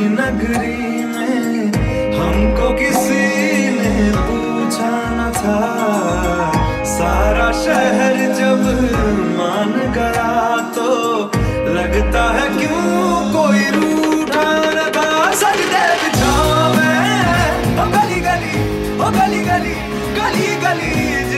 की नगरी में हमको किसी ने पूछा न था, सारा शहर जब मान गया तो लगता है क्यों कोई रूठा न था। सजदे बिछाओ मैं ओ गली गली, गली गली, गली गली।